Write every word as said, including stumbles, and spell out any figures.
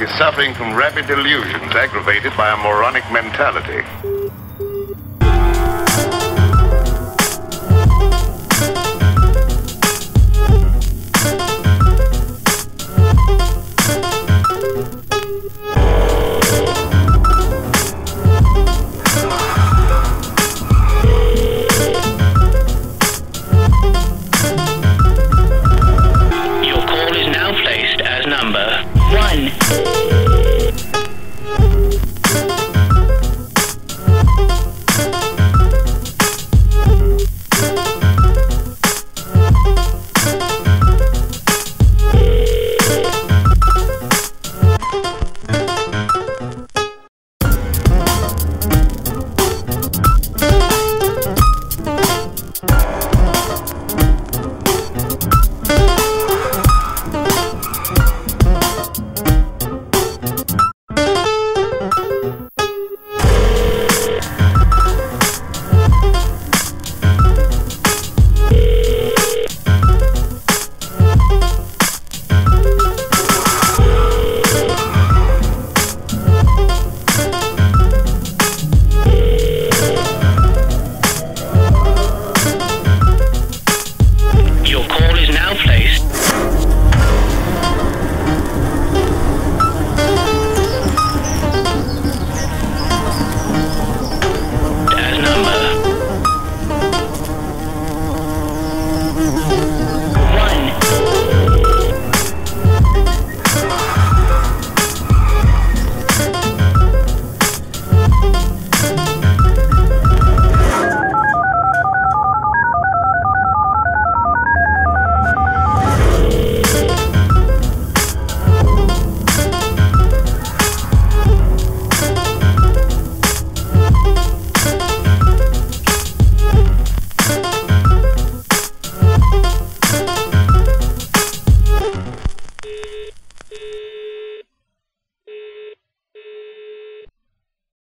is suffering from rapid delusions aggravated by a moronic mentality. Number one.